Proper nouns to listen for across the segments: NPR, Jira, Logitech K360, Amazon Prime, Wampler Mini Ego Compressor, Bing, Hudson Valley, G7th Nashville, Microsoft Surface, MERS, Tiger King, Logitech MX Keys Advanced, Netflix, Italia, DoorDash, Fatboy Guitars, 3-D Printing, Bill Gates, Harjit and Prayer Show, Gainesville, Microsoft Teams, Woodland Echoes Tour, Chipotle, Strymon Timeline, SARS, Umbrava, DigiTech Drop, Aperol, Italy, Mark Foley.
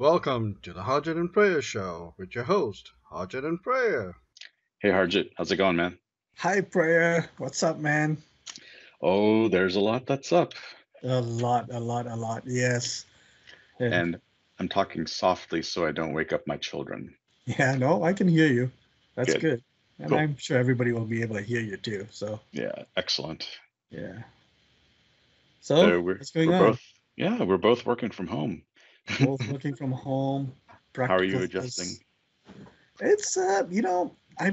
Welcome to the Harjit and Prayer Show with your host, Harjit and Prayer. Hey, Harjit. How's it going, man? Hi, Prayer. What's up, man? Oh, there's a lot that's up. A lot. Yes. Yeah. And I'm talking softly so I don't wake up my children. Yeah, no, I can hear you. That's good. And cool. I'm sure everybody will be able to hear you too. So yeah, excellent. Yeah. So what's going on? We're both working from home. Both working from home. How are you adjusting? It's I've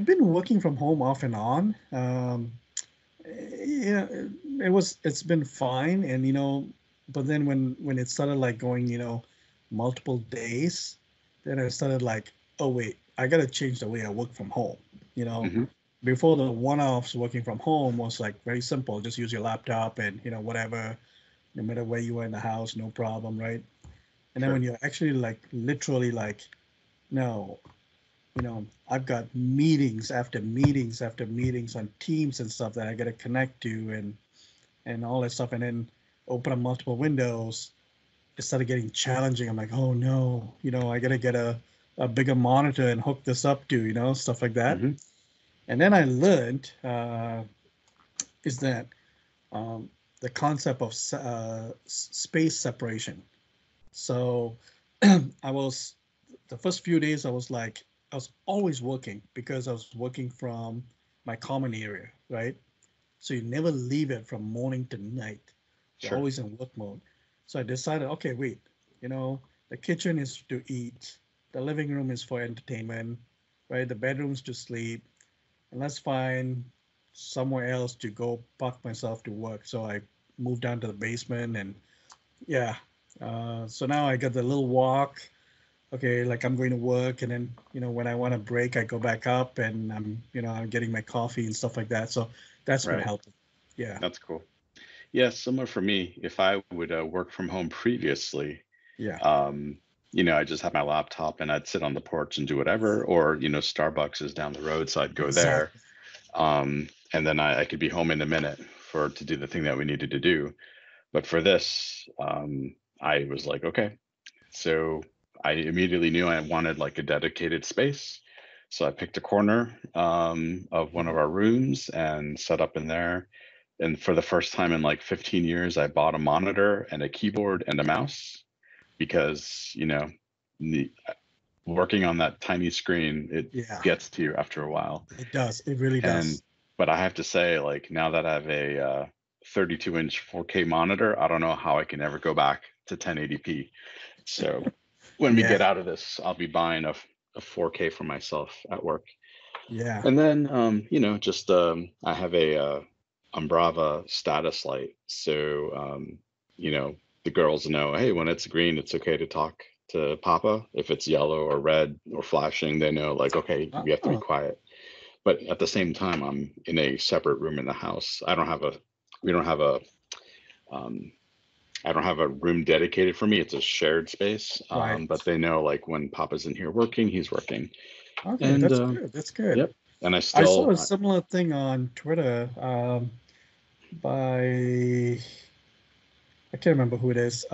been working from home off and on. It's been fine, and but then when it started like going, multiple days, then I started like, oh wait, I gotta change the way I work from home. Mm-hmm. Before the one-offs, working from home was like very simple. Just use your laptop and whatever, no matter where you were in the house, no problem, right? And then when you're actually like literally like, no, I've got meetings after meetings after meetings on Teams and stuff that I got to connect to and all that stuff, and then open up multiple windows, it started getting challenging. I'm like, oh no, I got to get a bigger monitor and hook this up to, stuff like that. Mm-hmm. And then I learned the concept of space separation. So the first few days I was always working because I was working from my common area, right? So you never leave it from morning to night. You're always in work mode. So I decided, okay, wait, the kitchen is to eat. The living room is for entertainment, right? The bedroom's to sleep. And let's find somewhere else to go park myself to work. So I moved down to the basement and so now I got the little walk. Okay, like I'm going to work, and then when I want a break, I go back up, and I'm I'm getting my coffee and stuff like that. So that's been helping. Yeah, that's cool. Yeah, similar for me. If I would work from home previously, I just had my laptop and I'd sit on the porch and do whatever, or Starbucks is down the road, so I'd go there, and then I could be home in a minute to do the thing that we needed to do. But for this, I was like, okay, so. I immediately knew I wanted like a dedicated space. So I picked a corner of one of our rooms and set up in there. And for the first time in like 15 years, I bought a monitor and a keyboard and a mouse because, working on that tiny screen, it gets to you after a while. It does. It really does. But I have to say, like, now that I have a 32-inch 4K monitor, I don't know how I can ever go back to 1080p. So... When we get out of this, I'll be buying a 4K for myself at work. Yeah. And then, I have a Umbrava status light. So, the girls know, hey, when it's green, it's okay to talk to Papa. If it's yellow or red or flashing, they know, like, okay, we have to be quiet. But at the same time, I'm in a separate room in the house. I don't have a room dedicated for me. It's a shared space, but they know like when Papa's in here working, he's working. Okay, and, that's good. That's good. Yep. And I saw a similar thing on Twitter I can't remember who it is,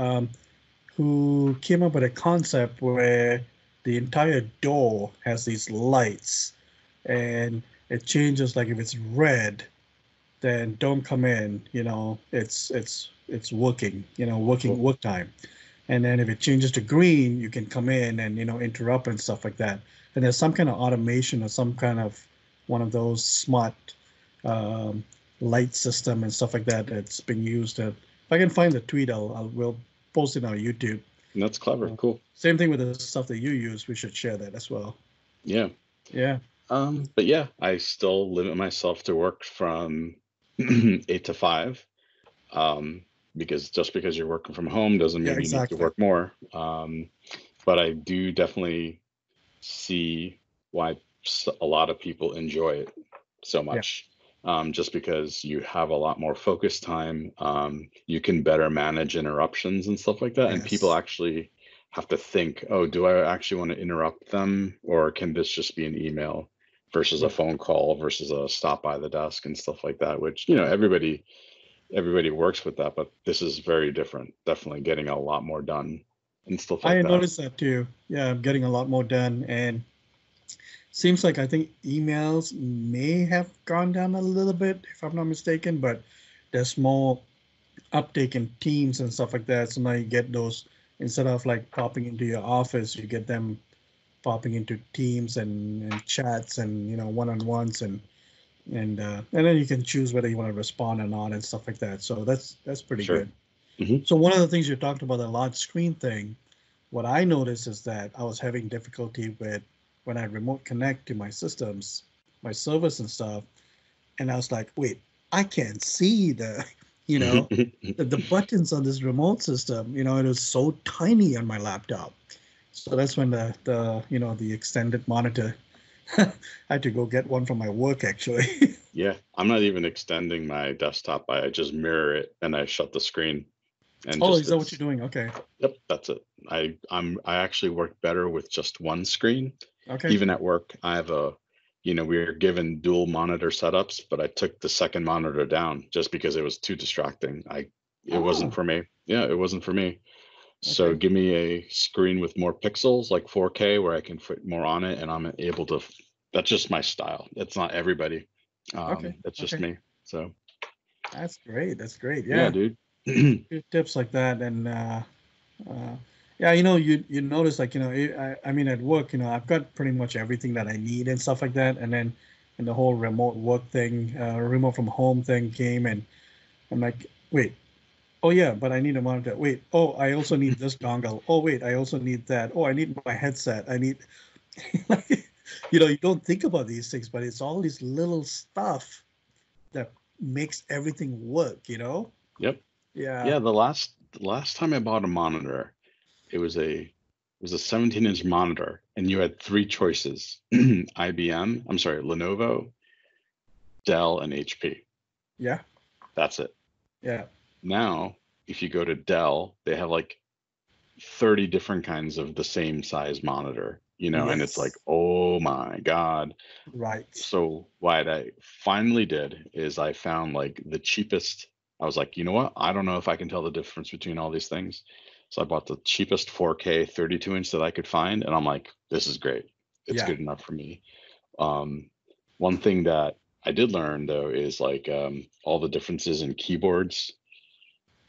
who came up with a concept where the entire door has these lights, and it changes. Like if it's red, then don't come in. It's working, work time. And then if it changes to green, you can come in and, interrupt and stuff like that. And there's some kind of automation or some kind of one of those smart light system and stuff like that that's been used. If I can find the tweet, we'll post it on YouTube. And that's clever. Cool. Same thing with the stuff that you use. We should share that as well. Yeah. Yeah. I still limit myself to work from 8 to 5. Because just because you're working from home doesn't mean you need to work more. But I do definitely see why a lot of people enjoy it so much. Just because you have a lot more focus time, you can better manage interruptions and stuff like that. Yes. And people actually have to think, oh, do I actually want to interrupt them? Or can this just be an email versus a phone call versus a stop by the desk and stuff like that, which, everybody works with that, but this is very different. Definitely getting a lot more done. and stuff like that. I noticed that too. Yeah, I'm getting a lot more done, and seems like I think emails may have gone down a little bit, if I'm not mistaken, but there's more uptake in Teams and stuff like that. So now you get those, instead of like popping into your office, you get them popping into Teams and chats and, you know, one-on-ones and then you can choose whether you want to respond or not and stuff like that. So that's pretty good. Mm-hmm. So one of the things you talked about, the large screen thing, what I noticed is that I was having difficulty with when I remote connect to my systems, my servers and stuff. And I was like, wait, I can't see the, you know, the buttons on this remote system, you know, it was so tiny on my laptop. So that's when the extended monitor, I had to go get one from my work, actually. Yeah, I'm not even extending my desktop. I just mirror it and I shut the screen. And oh, is that what you're doing? Okay. Yep, that's it. I actually work better with just one screen. Okay. Even at work, I have we were given dual monitor setups, but I took the second monitor down just because it was too distracting. It wasn't for me. Yeah, it wasn't for me. Okay. So give me a screen with more pixels, like 4K, where I can fit more on it, and I'm able to. That's just my style. It's not everybody. It's just me. So. That's great. That's great. Yeah, dude. Good tips like that, and yeah, you know, you notice, like, you know, I mean, at work, you know, I've got pretty much everything that I need and stuff like that, and then and the whole remote work thing, remote from home thing came, and I'm like, wait, oh yeah, but I need a monitor. Wait, oh, I also need this dongle. Oh wait, I also need that. Oh, I need my headset. I need, like, you know, you don't think about these things, but it's all these little stuff that makes everything work, you know. Yep. Yeah. Yeah. The last time I bought a monitor, it was a 17-inch monitor, and you had three choices: Lenovo, Dell, and HP. Yeah. That's it. Yeah. Now, if you go to Dell, they have like 30 different kinds of the same size monitor, you know, yes. And it's like, oh my God. Right. So what I finally did is I found like the cheapest. I was like, you know what? I don't know if I can tell the difference between all these things. So I bought the cheapest 4K 32-inch that I could find. And I'm like, this is great. It's good enough for me. One thing that I did learn, though, is like all the differences in keyboards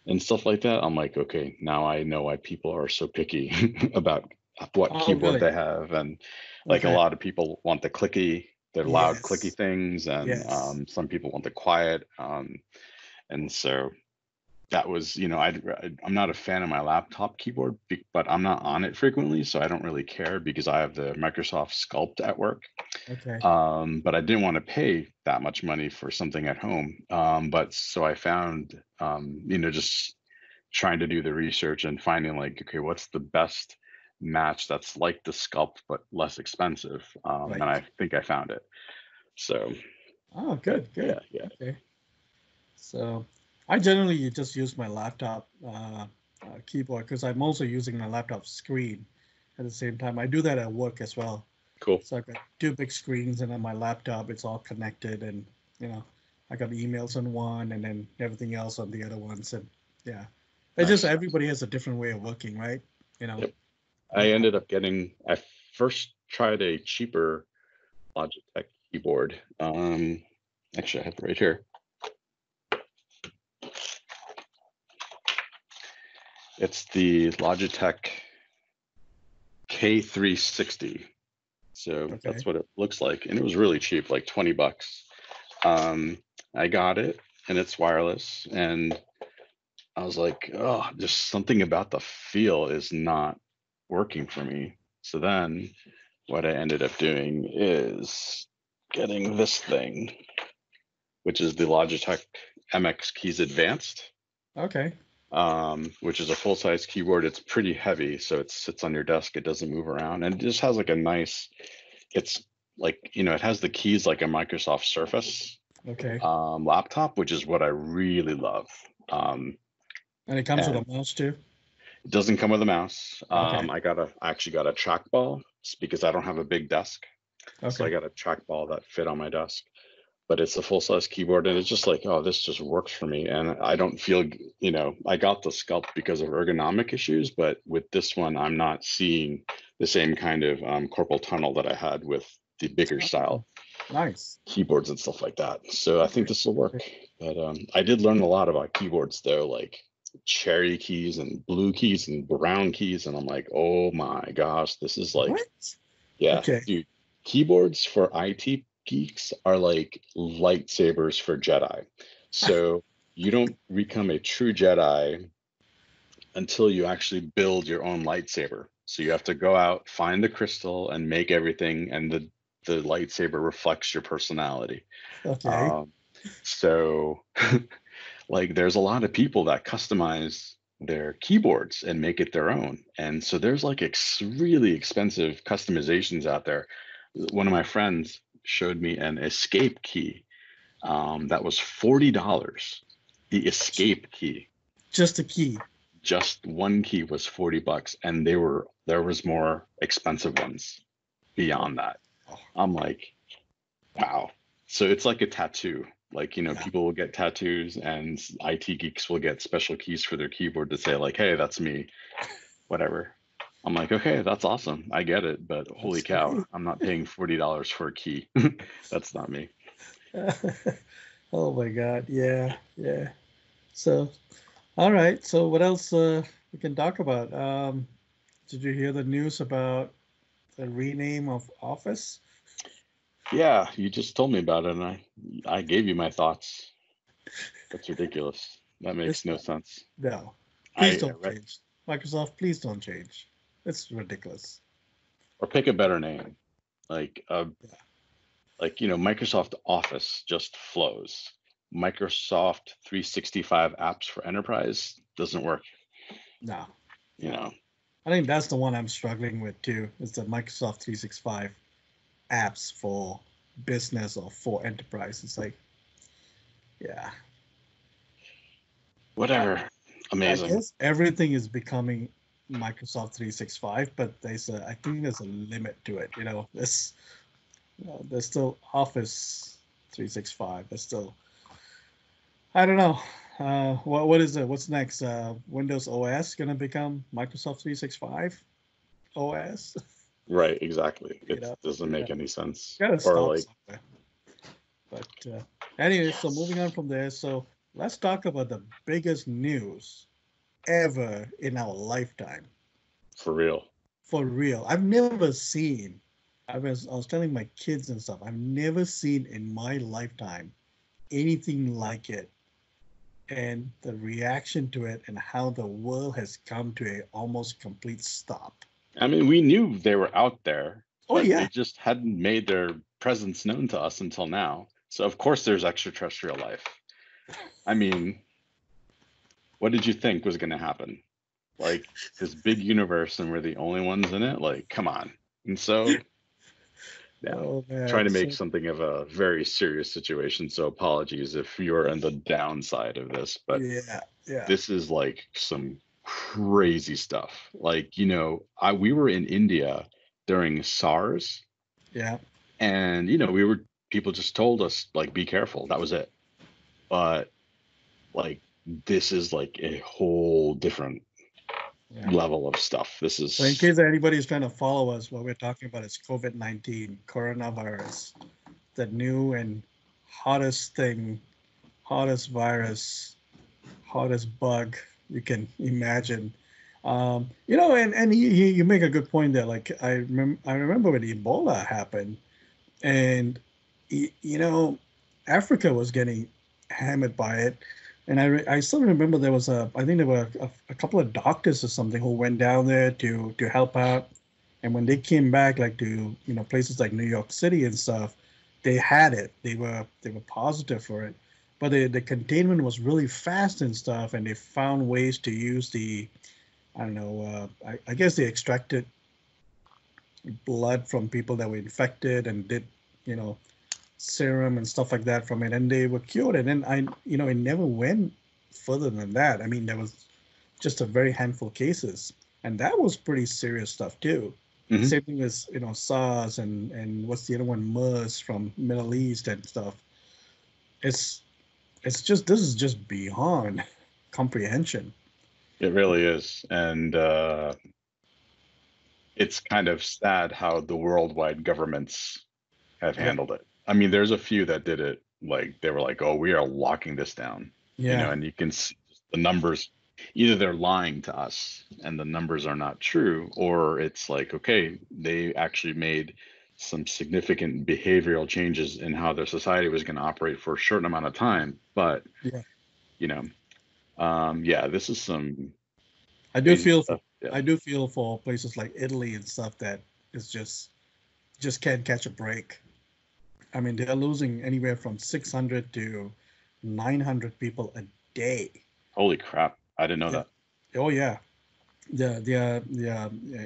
and stuff like that. I'm like, okay, now I know why people are so picky about what keyboard they have. And like a lot of people want the clicky, they're loud, clicky things. And some people want the quiet. And so that was, you know, I'm not a fan of my laptop keyboard, but I'm not on it frequently, so I don't really care because I have the Microsoft Sculpt at work. Okay. But I didn't want to pay that much money for something at home. But so I found, you know, just trying to do the research and finding like, okay, what's the best match that's like the Sculpt but less expensive? And I think I found it. So. Oh, good. Yeah. Okay. So I generally just use my laptop keyboard because I'm also using my laptop screen at the same time. I do that at work as well. Cool. So I've got two big screens, and on my laptop, it's all connected, and, you know, I got emails on one and then everything else on the other ones. And yeah, it's just everybody has a different way of working, right? You know, yep. I ended up getting, I first tried a cheaper Logitech keyboard. Actually, I have it right here. It's the Logitech K360. So that's what it looks like. And it was really cheap, like $20. I got it, and it's wireless. And I was like, oh, just something about the feel is not working for me. So then what I ended up doing is getting this thing, which is the Logitech MX Keys Advanced. Okay. Which is a full-size keyboard. It's pretty heavy, so it sits on your desk. It doesn't move around, and it just has like a nice. It's like, you know, it has the keys like a Microsoft Surface laptop, which is what I really love. And it comes with a mouse too. It doesn't come with a mouse. I actually got a trackball because I don't have a big desk, so I got a trackball that fit on my desk. but it's a full-size keyboard, and it's just like, oh, this just works for me. And I don't feel, you know, I got the Sculpt because of ergonomic issues, but with this one, I'm not seeing the same kind of carpal tunnel that I had with the bigger style keyboards and stuff like that. So I think this will work. But I did learn a lot about keyboards though, like cherry keys and blue keys and brown keys. And I'm like, oh my gosh, this is like, dude, keyboards for IT geeks are like lightsabers for Jedi. So you don't become a true Jedi until you actually build your own lightsaber. So you have to go out, find the crystal, and make everything, and the lightsaber reflects your personality. Okay. So like there's a lot of people that customize their keyboards and make it their own. And so there's like really expensive customizations out there. One of my friends showed me an escape key that was $40. The escape key. Just a key. Just one key was $40, and there was more expensive ones beyond that. I'm like, wow. So it's like a tattoo. Like, you know, people will get tattoos, and IT geeks will get special keys for their keyboard to say like, hey, that's me, whatever. I'm like, okay, that's awesome. I get it, but holy cow, I'm not paying $40 for a key. That's not me. Oh my God. Yeah. Yeah. So, all right. So what else we can talk about? Did you hear the news about the rename of Office? Yeah, you just told me about it, and I gave you my thoughts. That's ridiculous. That makes no sense. No. Please don't change. Microsoft, please don't change. It's ridiculous. Or pick a better name. Like, you know, Microsoft Office just flows. Microsoft 365 apps for enterprise doesn't work. No. You know. I think that's the one I'm struggling with too, is the Microsoft 365 apps for business or for enterprise. It's like, yeah. Whatever. Amazing. I guess everything is becoming Microsoft 365, but I think there's a limit to it. You know, there's still Office 365. There's still, I don't know. What is it? What's next? Windows OS going to become Microsoft 365 OS? Right, exactly. It doesn't make any sense. Gotta stop somewhere. But anyway, so moving on from there. So let's talk about the biggest news ever in our lifetime. For real. For real. I've never seen. I was telling my kids and stuff. I've never seen in my lifetime anything like it. And the reaction to it, and how the world has come to a almost complete stop. I mean, we knew they were out there. Oh, but they just hadn't made their presence known to us until now. So, of course, there's extraterrestrial life. I mean, what did you think was going to happen? Like, this big universe, and we're the only ones in it? Like, come on. And so, trying to make something of a very serious situation. So apologies if you're on the downside of this, but this is like some crazy stuff. Like, you know, we were in India during SARS. Yeah. And, you know, people just told us like, be careful. That was it. But like, this is like a whole different level of stuff. This is, so in case anybody is trying to follow us, what we're talking about is COVID-19, coronavirus, the new and hottest thing, hottest virus, hottest bug you can imagine. You know, and you make a good point there. Like I remember when Ebola happened, and you know, Africa was getting hammered by it. And I still remember there was I think there were a couple of doctors or something who went down there to help out. And when they came back, like to, you know, places like New York City and stuff, they had it. They were positive for it, but the containment was really fast and stuff. And they found ways to use the, I don't know, I guess they extracted blood from people that were infected and did, you know, serum and stuff like that from it, and they were cured. And then it never went further than that. I mean, there was just a very handful of cases, and that was pretty serious stuff too. Mm-hmm. Same thing as, you know, SARS and what's the other one, MERS from Middle East and stuff. it's just, this is just beyond comprehension. It really is. And it's kind of sad how the worldwide governments have handled it. I mean, there's a few that did it. Like, they were like, oh, we are locking this down. Yeah. You know, and you can see the numbers, either they're lying to us and the numbers are not true, or it's like, okay, they actually made some significant behavioral changes in how their society was going to operate for a certain amount of time. But, yeah, you know, yeah, this is some. I do feel stuff, yeah. I do feel for places like Italy and stuff that is just can't catch a break. I mean, they're losing anywhere from 600 to 900 people a day. Holy crap. I didn't know that. Oh, yeah. The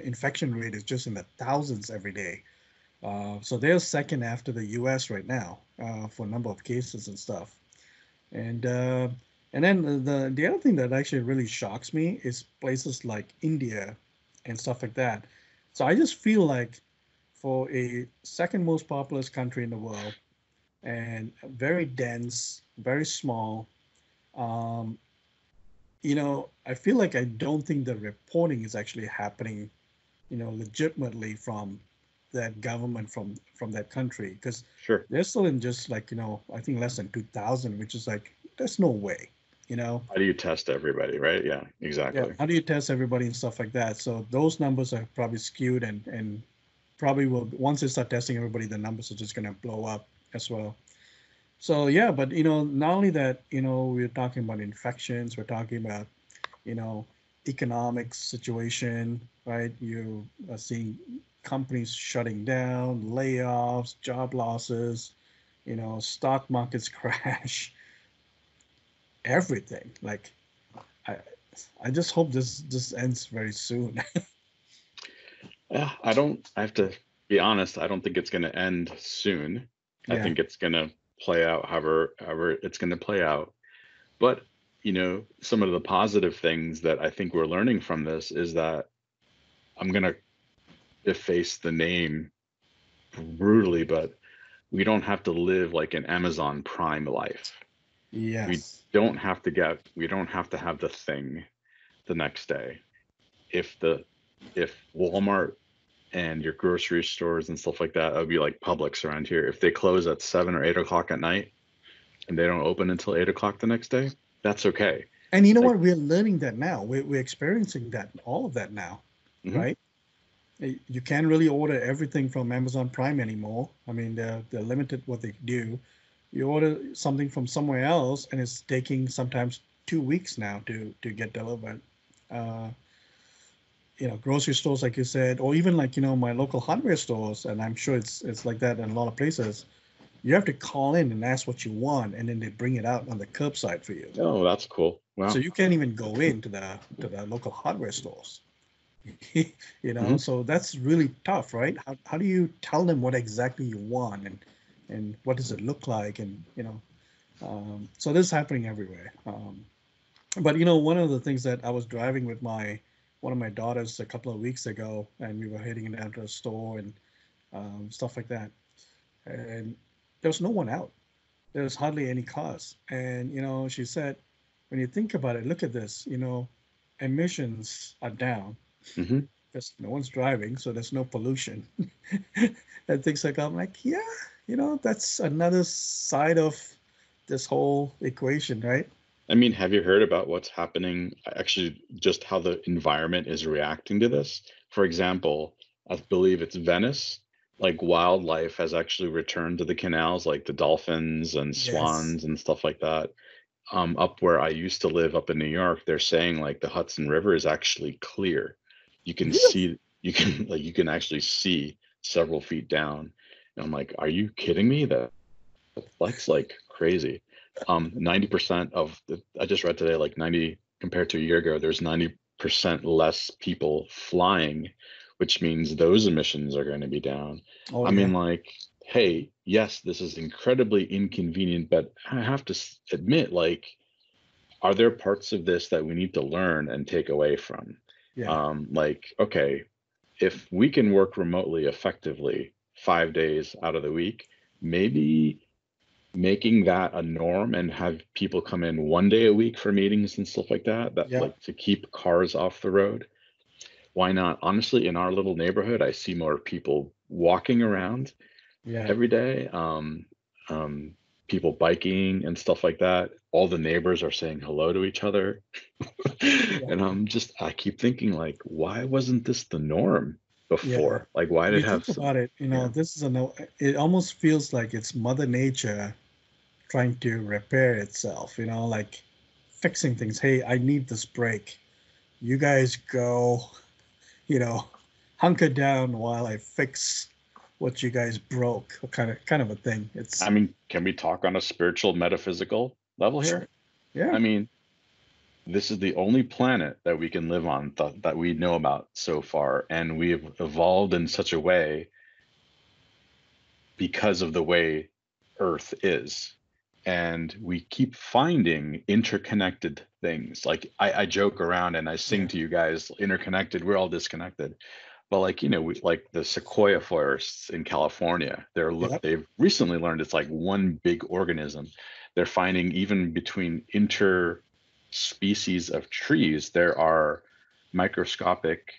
infection rate is just in the thousands every day. So they're second after the U.S. right now for number of cases and stuff. And then the other thing that actually really shocks me is places like India and stuff like that. So I just feel like for a second most populous country in the world and very dense, very small, you know, I feel like I don't think the reporting is actually happening, you know, legitimately from that government, from that country, because sure, they're still in just like, you know, I think less than 2,000, which is like, there's no way, you know. How do you test everybody, right? Yeah, exactly. Yeah, how do you test everybody and stuff like that? So those numbers are probably skewed, and probably will, once they start testing everybody, the numbers are just going to blow up as well. So, yeah, but, you know, not only that, you know, we're talking about infections, we're talking about, you know, economic situation, right? You are seeing companies shutting down, layoffs, job losses, you know, stock markets crash, everything. Like, I just hope this ends very soon. Yeah, I have to be honest, I don't think it's going to end soon. Yeah. I think it's going to play out however it's going to play out. But, you know, some of the positive things that I think we're learning from this is that I'm going to deface the name brutally, but we don't have to live like an Amazon Prime life. Yes. We don't have to have the thing the next day. If Walmart and your grocery stores and stuff like that, it would be like Publix around here. If they close at 7 or 8 o'clock at night and they don't open until 8 o'clock the next day, that's okay. And you know, like, what? We're learning that now. We're experiencing that, all of that now, mm-hmm. right? You can't really order everything from Amazon Prime anymore. I mean, they're limited what they do. You order something from somewhere else and it's taking sometimes 2 weeks now to get delivered. You know, grocery stores, like you said, or even like, you know, my local hardware stores, and I'm sure it's like that in a lot of places. You have to call in and ask what you want, and then they bring it out on the curbside for you. Oh, that's cool. Wow. So you can't even go into the local hardware stores. You know, mm-hmm. So that's really tough, right? How do you tell them what exactly you want, and what does it look like, and you know, so this is happening everywhere. But you know, one of the things that I was driving with one of my daughters a couple of weeks ago, and we were heading down to a store and stuff like that. And there was no one out. There was hardly any cars. And, you know, she said, when you think about it, look at this, you know, emissions are down. Mm-hmm. Because no one's driving, so there's no pollution. And things like that. I'm like, yeah, you know, that's another side of this whole equation, right? I mean, have you heard about what's happening, actually, just how the environment is reacting to this? For example, I believe it's Venice, like wildlife has actually returned to the canals, like the dolphins and swans, yes, and stuff like that. Up where I used to live up in New York, they're saying like the Hudson River is actually clear. You can see, you can actually see several feet down. And I'm like, are you kidding me? That's like crazy. 90% of I just read today, like 90 compared to a year ago, there's 90% less people flying, which means those emissions are going to be down. Oh, I mean, like, hey, yes, this is incredibly inconvenient, but I have to admit, like, are there parts of this that we need to learn and take away from? Yeah. Like, okay, if we can work remotely effectively 5 days out of the week, maybe making that a norm and have people come in one day a week for meetings and stuff like that, like to keep cars off the road. Why not? Honestly, in our little neighborhood, I see more people walking around every day, people biking and stuff like that. All the neighbors are saying hello to each other. And I keep thinking, like, why wasn't this the norm before? Yeah. Like, why did this is it almost feels like it's Mother Nature trying to repair itself, like fixing things. Hey, I need this break. You guys go, hunker down while I fix what you guys broke, kind of a thing. It's, I mean, can we talk on a spiritual, metaphysical level here? Yeah. I mean, this is the only planet that we can live on that we know about so far. And we have evolved in such a way because of the way Earth is. And we keep finding interconnected things. Like I joke around and I sing to you guys, interconnected, we're all disconnected. But like, like the sequoia forests in California, they've recently learned it's like one big organism. They're finding even between interspecies of trees, there are microscopic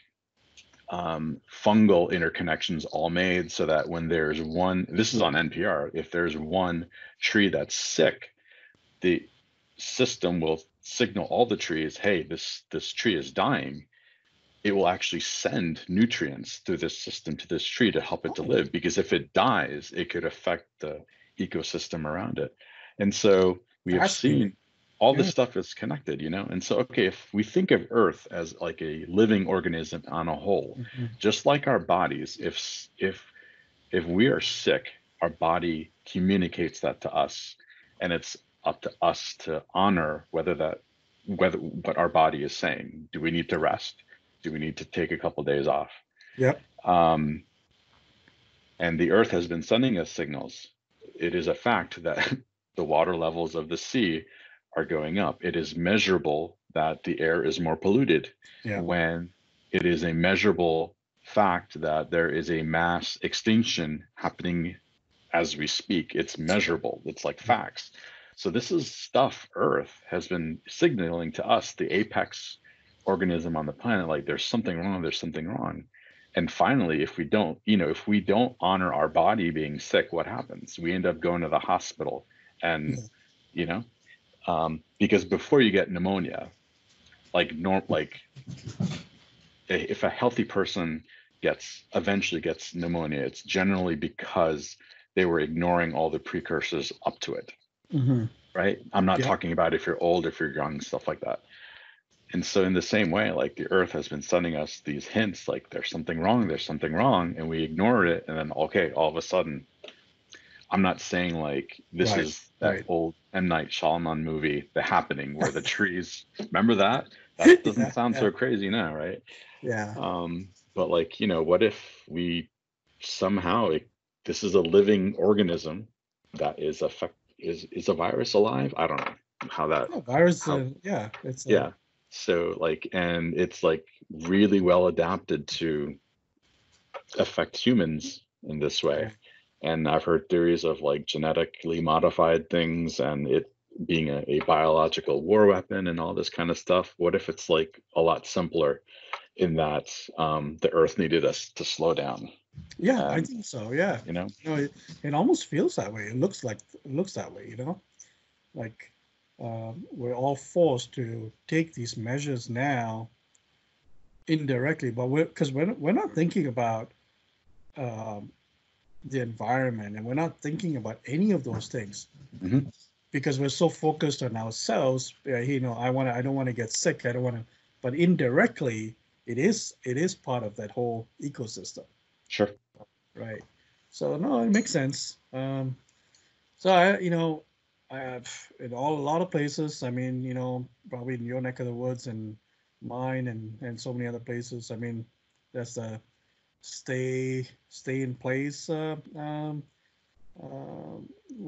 fungal interconnections all made so that when there's one, this is on NPR, if there's one tree that's sick, the system will signal all the trees, hey, this tree is dying. It will actually send nutrients through this system to this tree to help it to live, because if it dies, it could affect the ecosystem around it. And so we have seen all this stuff is connected, And so, okay, if we think of Earth as like a living organism on a whole, just like our bodies, if we are sick, our body communicates that to us, and it's up to us to honor whether what our body is saying. Do we need to rest? Do we need to take a couple of days off? Yep. And the Earth has been sending us signals. It is a fact that the water levels of the sea are going up. It is measurable that the air is more polluted. Yeah. When it is a measurable fact that there is a mass extinction happening as we speak, it's measurable. It's like facts. So this is stuff Earth has been signaling to us, the apex organism on the planet, like there's something wrong. And finally, if we don't honor our body being sick, what happens? We end up going to the hospital, and because before you get pneumonia, if a healthy person eventually gets pneumonia, it's generally because they were ignoring all the precursors up to it. Right? I'm not talking about if you're old, if you're young, stuff like that. And so in the same way, like the Earth has been sending us these hints, like there's something wrong, and we ignore it. And then, okay, all of a sudden, I'm not saying like this is that old M. Night Shyamalan movie, The Happening, where the trees, remember that? That doesn't sound so crazy now, right? Yeah. But like, what if we somehow, this is a living organism that is a virus alive? I don't know how that. No, virus, it's alive. So and it's like really well adapted to affect humans in this way. And I've heard theories of like genetically modified things and it being a biological war weapon and all this kind of stuff. What if it's like a lot simpler in that the Earth needed us to slow down? Yeah, I think so. Yeah. No, it almost feels that way. It looks that way, like. We're all forced to take these measures now indirectly, but because we're not thinking about the environment, and we're not thinking about any of those things because we're so focused on ourselves. I don't want to get sick. I don't want to. But indirectly, it is part of that whole ecosystem. Sure. Right. So no, it makes sense. A lot of places, I mean, probably in your neck of the woods and mine and so many other places. I mean, that's the stay in place, what do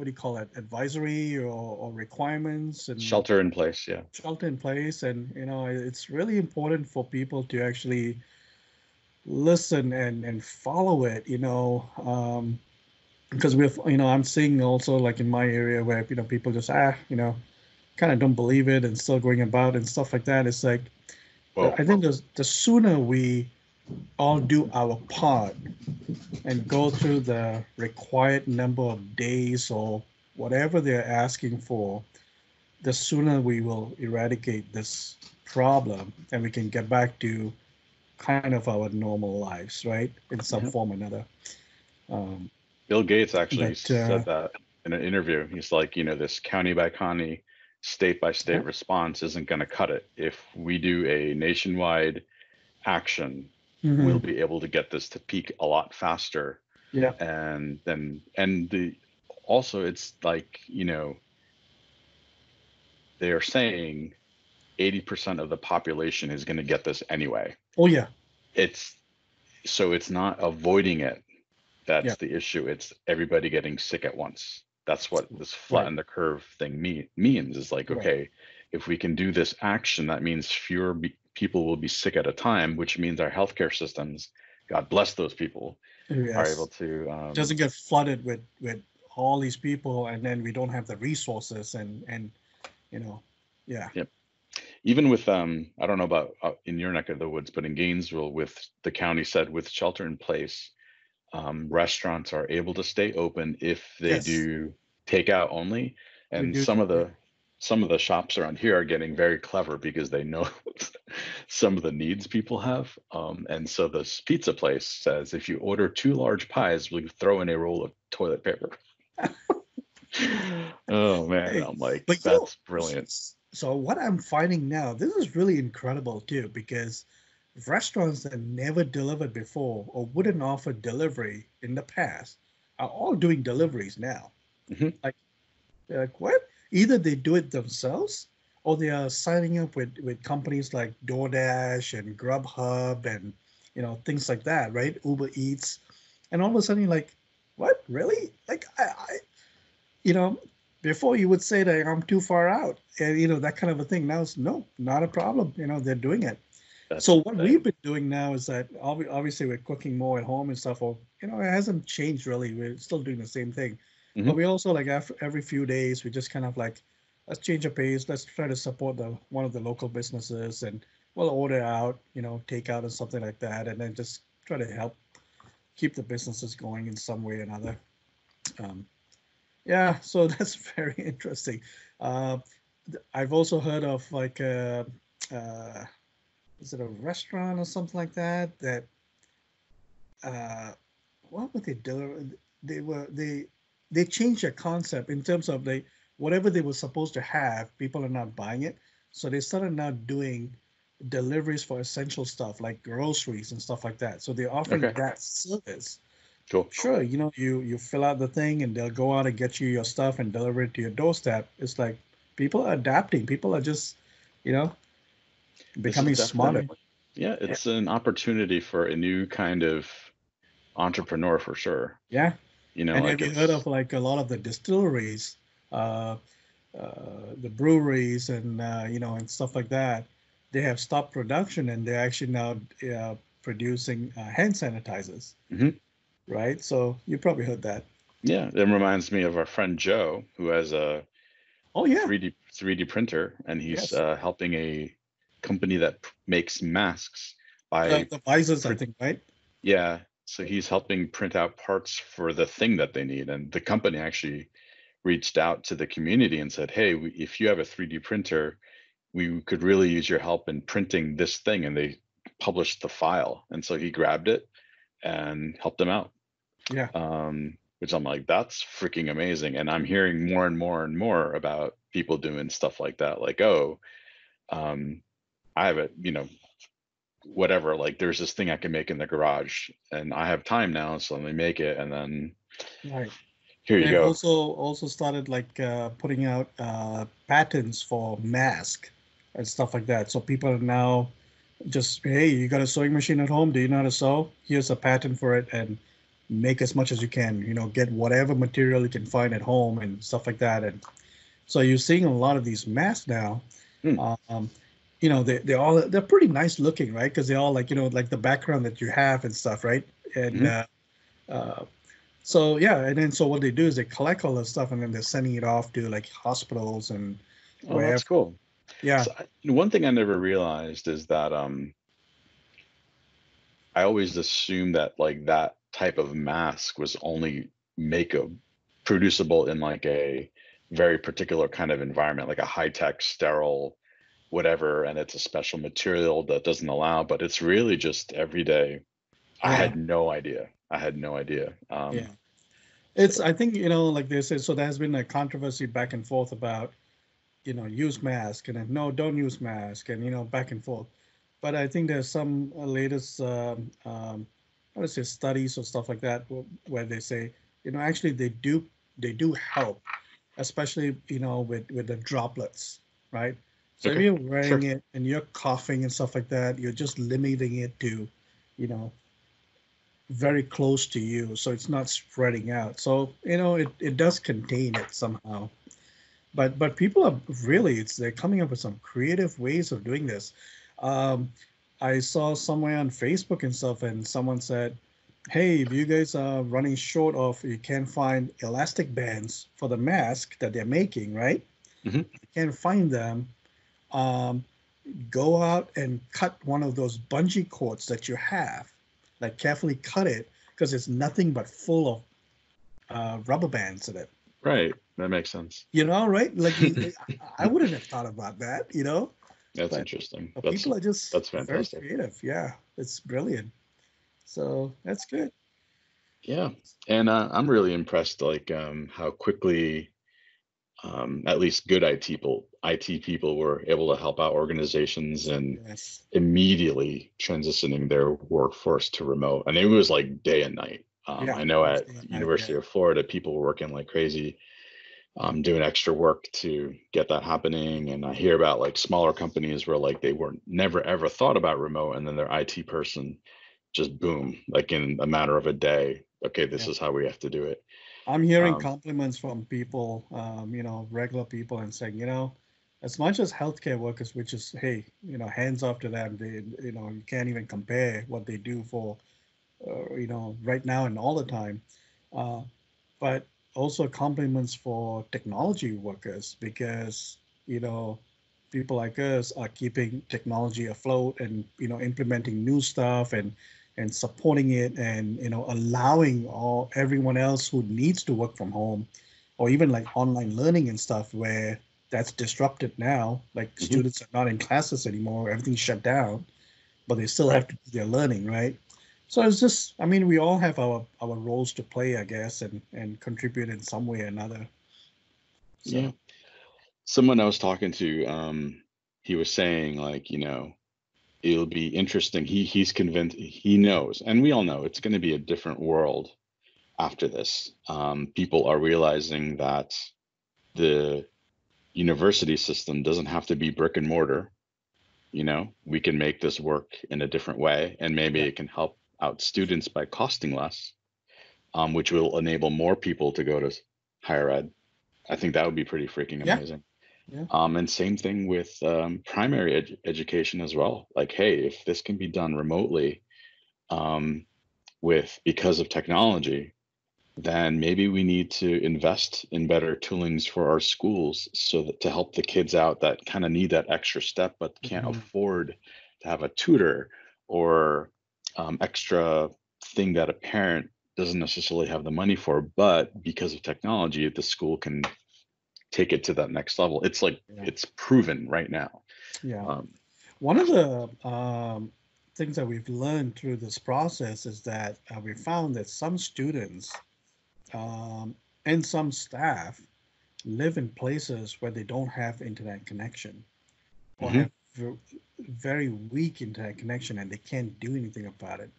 you call it, advisory or requirements. And shelter in place, yeah. Shelter in place. And, it's really important for people to actually listen and follow it, because we're, you know, I'm seeing also like in my area where, you know, people just, kind of don't believe it and still going about and stuff like that. It's like, well, I think the sooner we all do our part and go through the required number of days or whatever they're asking for, the sooner we will eradicate this problem and we can get back to kind of our normal lives, right? In some form or another. Bill Gates actually said that in an interview. He's like, you know, this county by county, state by state response isn't going to cut it. If we do a nationwide action, we'll be able to get this to peak a lot faster. Yeah. And then, and the, also it's like, you know, they are saying 80% of the population is going to get this anyway. Oh yeah. It's, so it's not avoiding it. That's the issue. It's everybody getting sick at once. That's what this flatten the curve thing means is like, okay, if we can do this action, that means fewer people will be sick at a time, which means our healthcare systems, God bless those people, are able to doesn't get flooded with all these people, and then we don't have the resources and you know, even with I don't know about in your neck of the woods, but in Gainesville, with the county said with shelter in place, restaurants are able to stay open if they do takeout only, and some of the shops around here are getting very clever because they know some of the needs people have. And so this pizza place says, if you order 2 large pies, we'll throw in a roll of toilet paper. Oh man, I'm like, but that's brilliant. So what I'm finding now, this is really incredible too, because restaurants that never delivered before or wouldn't offer delivery in the past are all doing deliveries now. Like, they're like, what? Either they do it themselves or they are signing up with companies like DoorDash and Grubhub and, you know, things like that, right? Uber Eats. And all of a sudden you're like, what? Really? Like, I you know, before you would say that I'm too far out and, you know, that kind of a thing. Now it's no, not a problem. You know, they're doing it. So what we've been doing now is that obviously we're cooking more at home and stuff, or, you know, it hasn't changed really. We're still doing the same thing. But we also, like, after every few days, we just kind of like, let's change the pace. Let's try to support one of the local businesses, and we'll order out, you know, take out or something like that. And then just try to help keep the businesses going in some way or another. Yeah, so that's very interesting. I've also heard of like, is it a restaurant or something like that? That what would they do? They changed their concept in terms of whatever they were supposed to have, people are not buying it, so they started now doing deliveries for essential stuff like groceries and stuff like that. So they're offering that service. Sure, you know, you fill out the thing and they'll go out and get you your stuff and deliver it to your doorstep. It's like people are adapting. People are just, you know, becoming smarter. Yeah, it's an opportunity for a new kind of entrepreneur for sure. Yeah. You know, and like have you heard of like a lot of the distilleries, the breweries and, you know, and stuff like that? They have stopped production and they're actually now producing hand sanitizers. Right. So you probably heard that. Yeah. It reminds me of our friend Joe, who has a 3D printer, and he's helping a company that makes masks by the visors, I think, right? Yeah. So he's helping print out parts for the thing that they need. And the company actually reached out to the community and said, hey, if you have a 3D printer, we could really use your help in printing this thing. And they published the file. And so he grabbed it and helped them out. Yeah. Which I'm like, that's freaking amazing. And I'm hearing more and more and more about people doing stuff like that. Like, oh, I have a, you know, whatever, like there's this thing I can make in the garage and I have time now, so let me make it. And then here you go. Also started like putting out patents for masks and stuff like that. So people are now just, hey, you got a sewing machine at home? Do you know how to sew? Here's a patent for it, and make as much as you can, you know, get whatever material you can find at home and stuff like that. And so you're seeing a lot of these masks now. You know, they're pretty nice looking, right? Because they're all like, you know, like the background that you have and stuff, right? And So yeah, and then so what they do is they collect all this stuff and then they're sending it off to like hospitals and wherever. Oh, that's cool. Yeah. So one thing I never realized is that I always assumed that like that type of mask was only producible in like a very particular kind of environment, like a high-tech, sterile, whatever, and it's a special material that doesn't allow, but it's really just everyday. Yeah. I had no idea. Yeah. It's, I think, you know, like they said, so there's been a controversy back and forth about, you know, use mask and then, no, don't use mask and, you know, back and forth. But I think there's some latest, I would say studies or stuff like that, where they say, you know, actually they do help, especially, you know, with the droplets, right? So okay. If you're wearing it and you're coughing and stuff like that, you're just limiting it to, you know, very close to you. So it's not spreading out. So, you know, it does contain it somehow. But people are really, they're coming up with some creative ways of doing this. I saw somewhere on Facebook and stuff, and someone said, hey, if you guys are running short of, you can't find elastic bands for the mask that they're making, right? Mm-hmm. You can't find them. Go out and cut one of those bungee cords that you have, like carefully cut it, because it's nothing but full of rubber bands in it. Right. That makes sense. You know, right? Like I wouldn't have thought about that, you know? That's interesting. That's, people are just very creative. Yeah, it's brilliant. So that's good. Yeah. And I'm really impressed, like how quickly at least good IT people were able to help out organizations and yes. Immediately transitioning their workforce to remote. I mean, it was like day and night. I know at University of Florida, people were working like crazy, doing extra work to get that happening. And I hear about like smaller companies where like they were never, ever thought about remote. And then their IT person just boom, like in a matter of a day. Okay, this is how we have to do it. I'm hearing compliments from people, you know, regular people, and saying, you know, as much as healthcare workers, which is, hey, you know, hands off to them, they, you know, you can't even compare what they do for, you know, right now and all the time. But also compliments for technology workers, because, you know, people like us are keeping technology afloat and, you know, implementing new stuff and supporting it and, you know, allowing everyone else who needs to work from home, or even like online learning and stuff where that's disrupted now, like mm-hmm. Students are not in classes anymore, everything's shut down, but they still have to do their learning, right? So it's just, I mean, we all have our roles to play, I guess, and contribute in some way or another. So. Yeah. Someone I was talking to, he was saying like, you know, it'll be interesting. He's convinced, he knows, and we all know it's going to be a different world after this. People are realizing that the university system doesn't have to be brick and mortar. You know, we can make this work in a different way, and maybe it can help out students by costing less, which will enable more people to go to higher ed. I think that would be pretty freaking amazing. Yeah. And same thing with primary education as well. Like, hey, if this can be done remotely because of technology, then maybe we need to invest in better toolings for our schools so that to help the kids out that kind of need that extra step but can't mm-hmm. afford to have a tutor or extra thing that a parent doesn't necessarily have the money for. But because of technology, the school can take it to that next level. It's like it's proven right now. Yeah. One of the things that we've learned through this process is that we found that some students and some staff live in places where they don't have internet connection or mm-hmm. have very weak internet connection, and they can't do anything about it.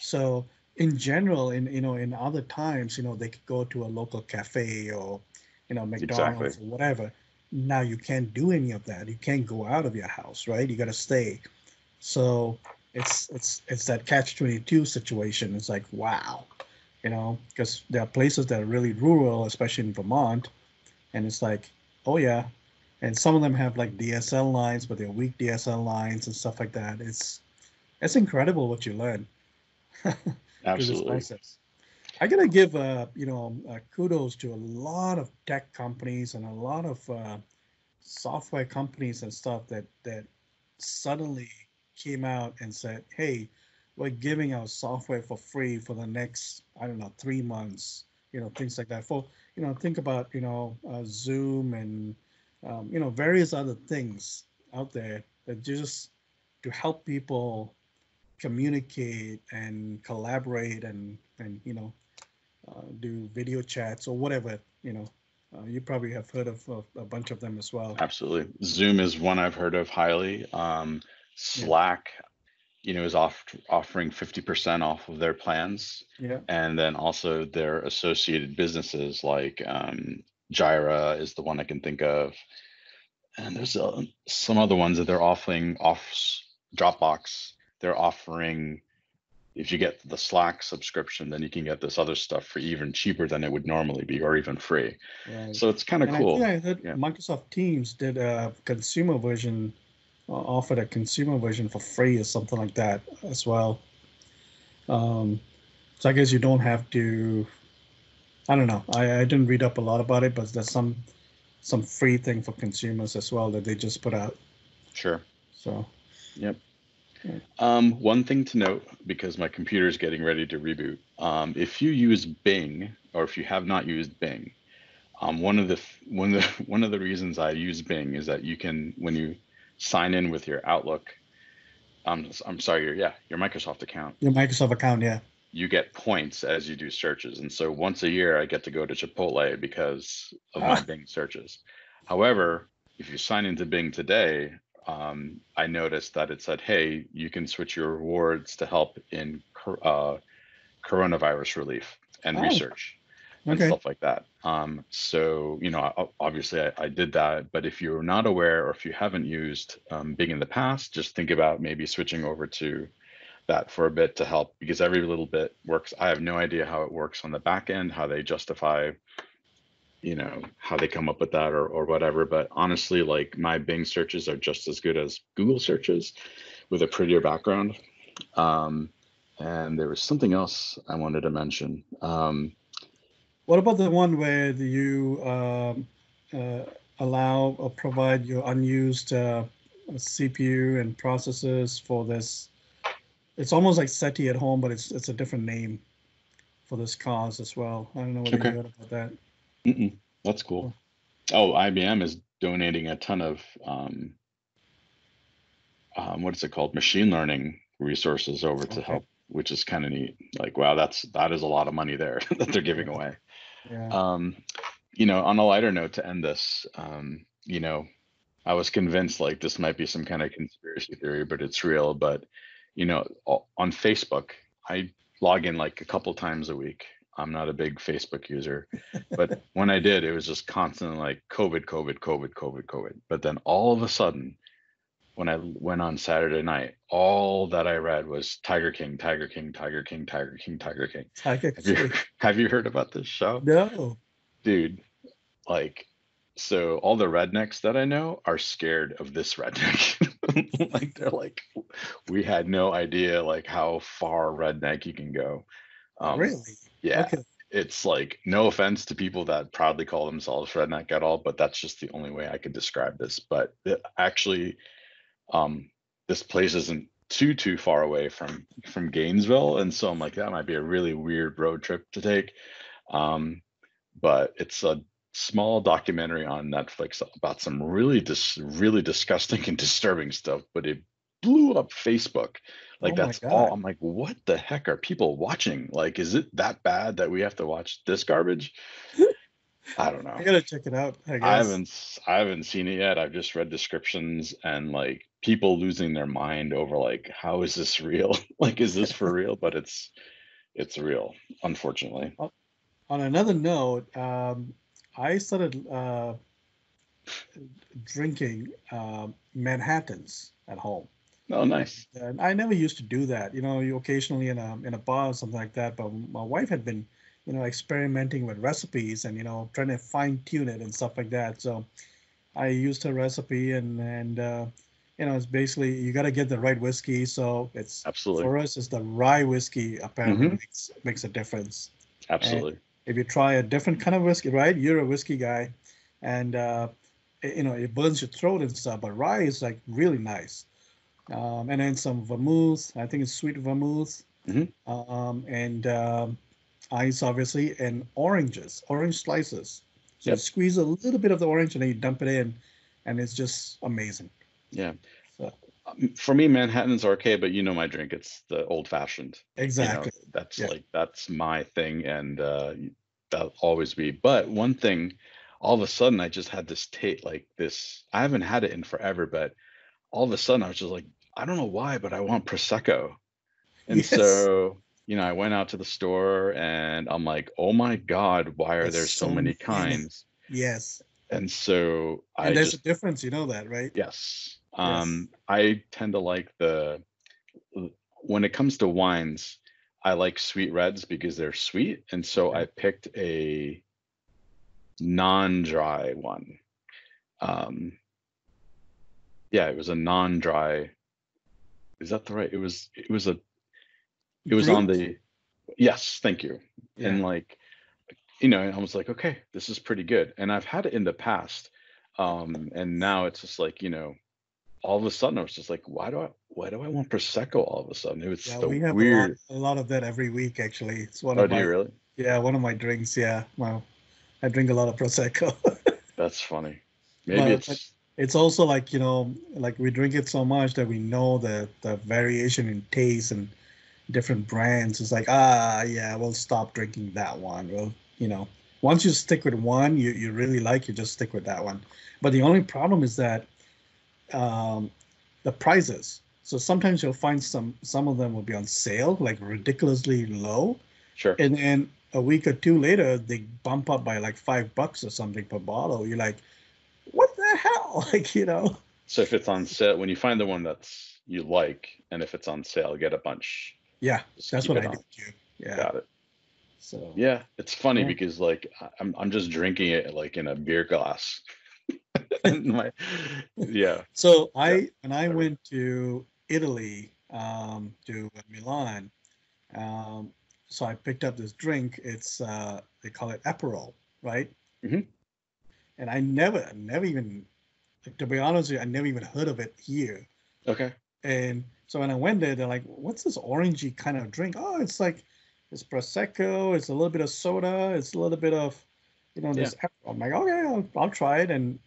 So in general, in other times, you know, they could go to a local cafe or, you know, McDonald's or whatever. Now you can't do any of that. You can't go out of your house, right? You got to stay. So it's that catch-22 situation. It's like, wow, you know, because there are places that are really rural, especially in Vermont. And it's like, oh yeah. And some of them have like DSL lines, but they're weak DSL lines and stuff like that. It's incredible what you learn. Absolutely. Through this process. I got to give kudos to a lot of tech companies and a lot of software companies and stuff that suddenly came out and said, hey, we're giving our software for free for the next, 3 months, things like that. For, think about, Zoom and, various other things out there that just to help people communicate and collaborate and do video chats or whatever, you probably have heard of a bunch of them as well. Absolutely. Zoom is one I've heard of highly. Slack, is offering 50% off of their plans. Yeah. And then also their associated businesses like Jira is the one I can think of. And there's some other ones that they're offering off Dropbox. They're offering, if you get the Slack subscription, then you can get this other stuff for even cheaper than it would normally be, or even free. Right. So it's kind of cool. I heard Microsoft Teams did a consumer version, offered a consumer version for free or something like that as well. So I guess you don't have to, I don't know. I didn't read up a lot about it, but there's some free thing for consumers as well that they just put out. Sure. So. Yep. One thing to note, because my computer is getting ready to reboot, if you use Bing, or if you have not used Bing, one of the reasons I use Bing is that you can, when you sign in with your Outlook, your Microsoft account. Your Microsoft account, yeah. You get points as you do searches. And so once a year, I get to go to Chipotle because of my Bing searches. However, if you sign into Bing today, I noticed that it said, hey, you can switch your rewards to help in coronavirus relief and research and stuff like that. So, obviously I did that. But if you're not aware or if you haven't used Bing in the past, just think about maybe switching over to that for a bit to help, because every little bit works. I have no idea how it works on the back end, how they justify, how they come up with that or whatever. But honestly, like my Bing searches are just as good as Google searches with a prettier background. And there was something else I wanted to mention. What about the one where you allow or provide your unused CPU and processors for this? It's almost like SETI at home, but it's a different name for this cause as well. I don't know what you heard about that. That's cool. Oh, IBM is donating a ton of machine learning resources over to help, which is kind of neat. Like, wow, that is a lot of money there that they're giving away. Yeah. On a lighter note to end this, I was convinced like this might be some kind of conspiracy theory, but it's real. But on Facebook, I log in like a couple times a week. I'm not a big Facebook user, but when I did, it was just constantly like COVID. But then all of a sudden, when I went on Saturday night, all that I read was Tiger King. Have you heard about this show? No. Dude, so all the rednecks that I know are scared of this redneck. They're like, we had no idea how far redneck you can go. Really? Yeah, It's like no offense to people that proudly call themselves redneck at all, but that's just the only way I could describe this. But actually, this place isn't too far away from Gainesville, and so I'm like, that might be a really weird road trip to take. But it's a small documentary on Netflix about some really disgusting and disturbing stuff, but it blew up Facebook. That's all. I'm like, what the heck are people watching? Is it that bad that we have to watch this garbage? I don't know. I gotta check it out. I haven't seen it yet. I've just read descriptions and people losing their mind over how is this real? Is this for real? But it's real, unfortunately. On another note, I started drinking Manhattans at home. Oh, nice. And I never used to do that. You occasionally in a bar or something like that. But my wife had been, experimenting with recipes and, trying to fine tune it and stuff like that. So I used her recipe and it's basically you got to get the right whiskey. So it's absolutely for us, it's the rye whiskey apparently makes a difference. Absolutely. And if you try a different kind of whiskey, right? You're a whiskey guy, and you know, it burns your throat and stuff. But rye is like really nice. And then some vermouth. I think it's sweet vermouth. Mm-hmm. Ice, obviously, and orange slices. So you squeeze a little bit of the orange and then you dump it in, and it's just amazing. Yeah. So. For me, Manhattan's okay, but you know my drink. It's the old-fashioned. Exactly. You know, that's like, that's my thing, and that'll always be. But one thing, all of a sudden, I just had this taste, like this. I haven't had it in forever, but all of a sudden, I was just like, I don't know why, but I want Prosecco. And so, you know, I went out to the store and I'm like, oh my God, why are there so many kinds? Yes. And so there's a difference, you know that, right? Yes. I tend to like when it comes to wines, I like sweet reds because they're sweet. And so I picked a non-dry one. It was a non-dry. Is that the right? It was on the, yes, thank you. Yeah. And like, you know, I was like, okay, this is pretty good. And I've had it in the past. And now it's just like, you know, all of a sudden I was just like, why do I want Prosecco all of a sudden? It was weird. A lot of that every week, actually. It's one of my, do you really? Yeah, one of my drinks. Yeah. Wow. I drink a lot of Prosecco. That's funny. Maybe it's also like, you know, like we drink it so much that we know the variation in taste and different brands. It's like, we'll stop drinking that one. Well, you know, once you stick with one you really like, you just stick with that one. But the only problem is that the prices. So sometimes you'll find some of them will be on sale, like ridiculously low. Sure. And then a week or two later, they bump up by like $5 or something per bottle. You're like, what the hell? Like, you know. So if it's on sale, when you find the one that's you like, and if it's on sale, get a bunch. Yeah, that's what I do too. Yeah. Got it. So yeah, it's funny because like I'm just drinking it like in a beer glass. So when I went to Italy, to Milan, so I picked up this drink. It's they call it Aperol, right? Mm-hmm. And I never even, to be honest with you, I never even heard of it here. Okay. And so when I went there, they're like, what's this orangey kind of drink? Oh, it's like, it's Prosecco. It's a little bit of soda. It's a little bit of, you know, this. Yeah. I'm like, okay, I'll try it. And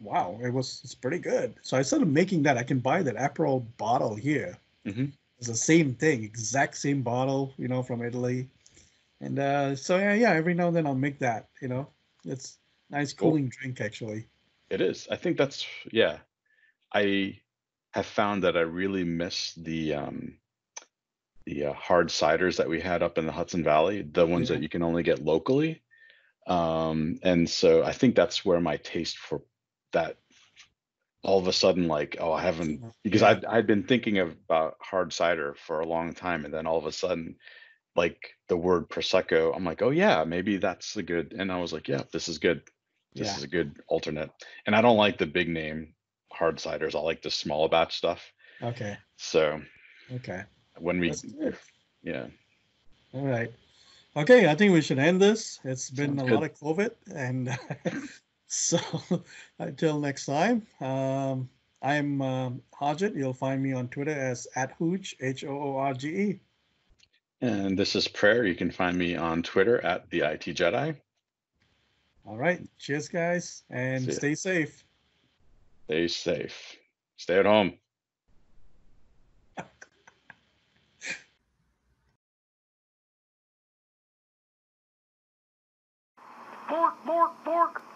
wow, it's pretty good. So I started making that. I can buy that Aperol bottle here. Mm-hmm. It's the same thing, exact same bottle, you know, from Italy. And so every now and then I'll make that, you know, it's nice cooling drink, actually. It is. I think that's, I have found that I really miss the hard ciders that we had up in the Hudson Valley, the ones that you can only get locally. And so I think that's where my taste for that all of a sudden, like, oh, I haven't, because I've been thinking about hard cider for a long time. And then all of a sudden, like the word Prosecco, I'm like, oh yeah, maybe that's a good. And I was like, yeah, this is good. This is a good alternate. And I don't like the big name hard ciders. I like the small batch stuff. Okay. So. Okay. When we. Yeah. All right. Okay. I think we should end this. It's been lot of COVID. And so until next time, I'm Harjit. You'll find me on Twitter as @Hooge, HOORGE. And this is Prayer. You can find me on Twitter at the IT Jedi. All right. Cheers, guys. And stay safe. Stay safe. Stay at home. Bork, bork, bork.